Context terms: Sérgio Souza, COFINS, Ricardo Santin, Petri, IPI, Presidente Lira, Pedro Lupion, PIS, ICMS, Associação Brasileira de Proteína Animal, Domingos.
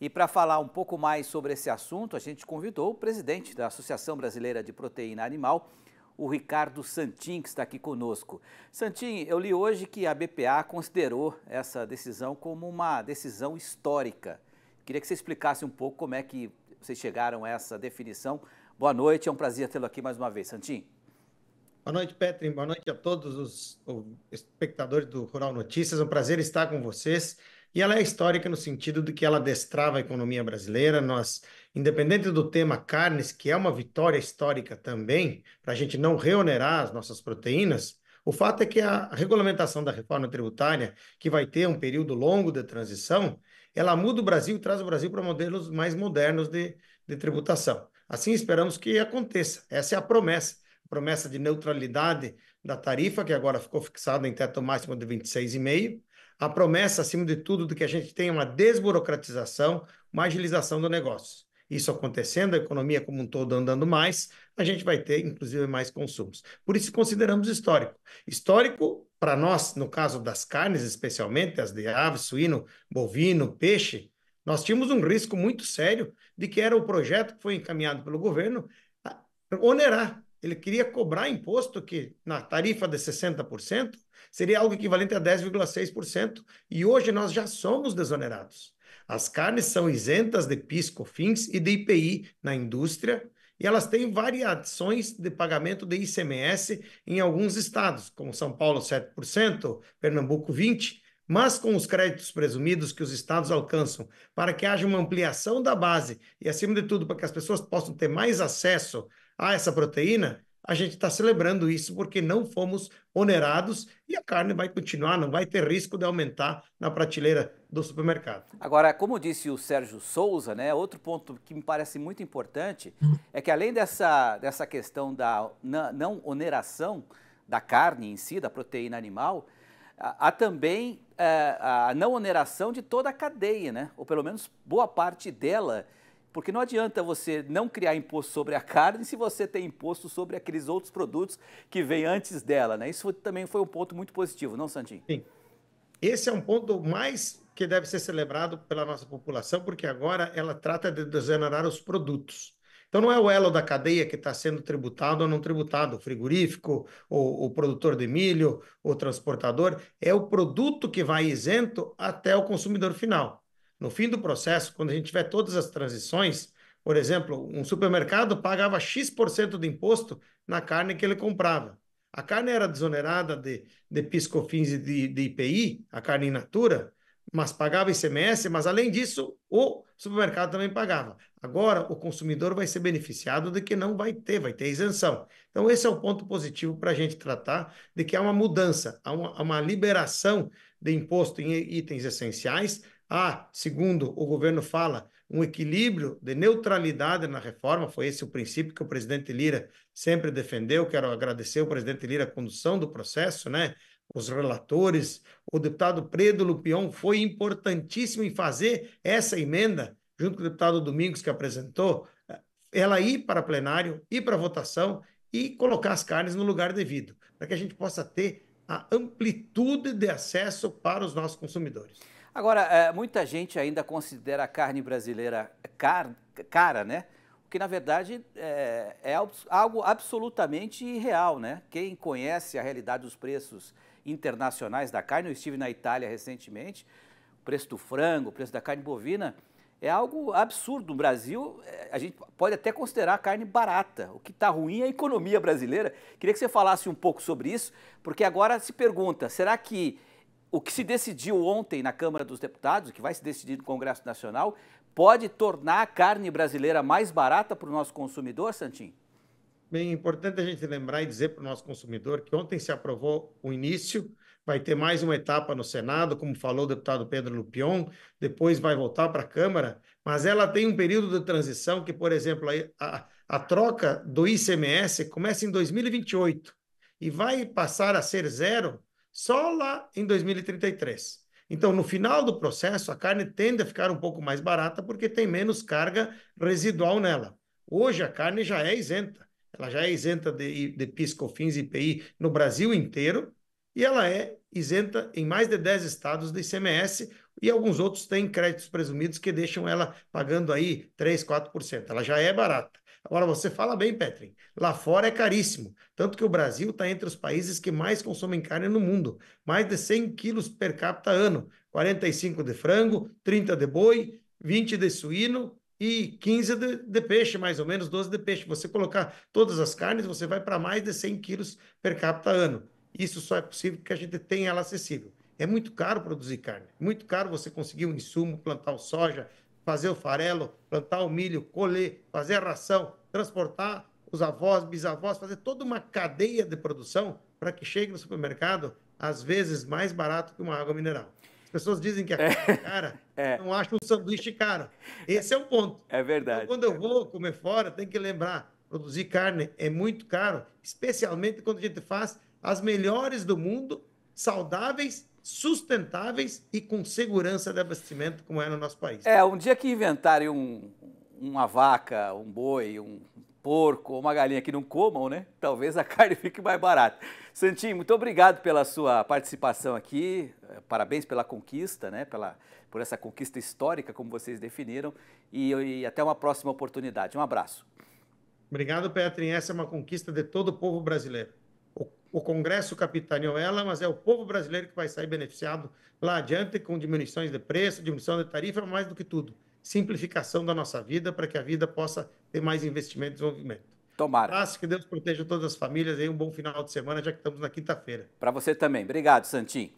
E para falar um pouco mais sobre esse assunto, a gente convidou o presidente da Associação Brasileira de Proteína Animal, o Ricardo Santin, que está aqui conosco. Santin, eu li hoje que a BPA considerou essa decisão como uma decisão histórica. Queria que você explicasse um pouco como é que vocês chegaram a essa definição. Boa noite, é um prazer tê-lo aqui mais uma vez, Santin. Boa noite, Petri. Boa noite a todos os espectadores do Rural Notícias. É um prazer estar com vocês. E ela é histórica no sentido de que ela destrava a economia brasileira. Nós, independente do tema carnes, que é uma vitória histórica também, para a gente não reonerar as nossas proteínas, o fato é que a regulamentação da reforma tributária, que vai ter um período longo de transição, ela muda o Brasil e traz o Brasil para modelos mais modernos de tributação. Assim esperamos que aconteça. Essa é a promessa de neutralidade da tarifa, que agora ficou fixada em teto máximo de 26,5%, a promessa, acima de tudo, de que a gente tenha uma desburocratização, uma agilização do negócio. Isso acontecendo, a economia como um todo andando mais, a gente vai ter, inclusive, mais consumos. Por isso consideramos histórico. Histórico, para nós, no caso das carnes, especialmente as de ave, suíno, bovino, peixe, nós tínhamos um risco muito sério de que era o projeto que foi encaminhado pelo governo a onerar. Ele queria cobrar imposto que, na tarifa de 60%, seria algo equivalente a 10,6%, e hoje nós já somos desonerados. As carnes são isentas de PIS, COFINS e de IPI na indústria, e elas têm variações de pagamento de ICMS em alguns estados, como São Paulo 7%, Pernambuco 20%, mas com os créditos presumidos que os estados alcançam, para que haja uma ampliação da base e, acima de tudo, para que as pessoas possam ter mais acesso a essa proteína, a gente está celebrando isso porque não fomos onerados e a carne vai continuar, não vai ter risco de aumentar na prateleira do supermercado. Agora, como disse o Sérgio Souza, né, outro ponto que me parece muito importante é que além dessa questão da não oneração da carne em si, da proteína animal, há também a não oneração de toda a cadeia, né? Ou pelo menos boa parte dela. Porque não adianta você não criar imposto sobre a carne se você tem imposto sobre aqueles outros produtos que vêm antes dela, né? Isso também foi um ponto muito positivo, não, Santin? Sim. Esse é um ponto mais que deve ser celebrado pela nossa população, porque agora ela trata de desonerar os produtos. Então não é o elo da cadeia que está sendo tributado ou não tributado, o frigorífico, o produtor de milho, o transportador, é o produto que vai isento até o consumidor final. No fim do processo, quando a gente tiver todas as transições, por exemplo, um supermercado pagava X% de imposto na carne que ele comprava. A carne era desonerada de PIS, COFINS e de IPI, a carne in natura, mas pagava ICMS, mas além disso, o supermercado também pagava. Agora, o consumidor vai ser beneficiado de que não vai ter isenção. Então, esse é o ponto positivo para a gente tratar de que há uma mudança, há uma liberação de imposto em itens essenciais. Segundo o governo fala, um equilíbrio de neutralidade na reforma, foi esse o princípio que o presidente Lira sempre defendeu. Quero agradecer ao presidente Lira a condução do processo, né? Os relatores, o deputado Pedro Lupion foi importantíssimo em fazer essa emenda, junto com o deputado Domingos que apresentou, ela ir para plenário, ir para votação e colocar as carnes no lugar devido, para que a gente possa ter a amplitude de acesso para os nossos consumidores. Agora, muita gente ainda considera a carne brasileira cara, né? O que, na verdade, é algo absolutamente irreal, né? Quem conhece a realidade dos preços internacionais da carne, eu estive na Itália recentemente, o preço do frango, o preço da carne bovina, é algo absurdo. No Brasil, a gente pode até considerar a carne barata. O que está ruim é a economia brasileira. Queria que você falasse um pouco sobre isso, porque agora se pergunta, será que o que se decidiu ontem na Câmara dos Deputados, o que vai se decidir no Congresso Nacional, pode tornar a carne brasileira mais barata para o nosso consumidor, Santin? Bem, é importante a gente lembrar e dizer para o nosso consumidor que ontem se aprovou o início, vai ter mais uma etapa no Senado, como falou o deputado Pedro Lupion, depois vai voltar para a Câmara, mas ela tem um período de transição que, por exemplo, a troca do ICMS começa em 2028 e vai passar a ser zero só lá em 2033. Então, no final do processo, a carne tende a ficar um pouco mais barata porque tem menos carga residual nela. Hoje, a carne já é isenta. Ela já é isenta de PIS, COFINS e IPI no Brasil inteiro e ela é isenta em mais de 10 estados de ICMS, e alguns outros têm créditos presumidos que deixam ela pagando aí 3%, 4%. Ela já é barata. Agora, você fala bem, Petri, lá fora é caríssimo, tanto que o Brasil está entre os países que mais consomem carne no mundo, mais de 100 quilos per capita ano, 45 de frango, 30 de boi, 20 de suíno e 15 de peixe, mais ou menos, 12 de peixe. Você colocar todas as carnes, você vai para mais de 100 quilos per capita ano. Isso só é possível porque a gente tem ela acessível. É muito caro produzir carne, muito caro você conseguir um insumo, plantar o soja, fazer o farelo, plantar o milho, colher, fazer a ração, transportar os avós, bisavós, fazer toda uma cadeia de produção para que chegue no supermercado, às vezes, mais barato que uma água mineral. As pessoas dizem que a carne é cara, não acham um sanduíche caro. Esse é o ponto. É verdade. Então, quando eu vou comer fora, tem que lembrar, produzir carne é muito caro, especialmente quando a gente faz as melhores do mundo, saudáveis, sustentáveis e com segurança de abastecimento, como é no nosso país. É, um dia que inventarem uma vaca, um boi, um porco ou uma galinha que não comam, né? Talvez a carne fique mais barata. Santin, muito obrigado pela sua participação aqui, parabéns pela conquista, né? Por essa conquista histórica, como vocês definiram, e até uma próxima oportunidade. Um abraço. Obrigado, Petri. Essa é uma conquista de todo o povo brasileiro. O Congresso capitaneou ela, mas é o povo brasileiro que vai sair beneficiado lá adiante com diminuições de preço, diminuição de tarifa, mais do que tudo. Simplificação da nossa vida para que a vida possa ter mais investimento e desenvolvimento. Tomara. Mas que Deus proteja todas as famílias e um bom final de semana, já que estamos na quinta-feira. Para você também. Obrigado, Santin.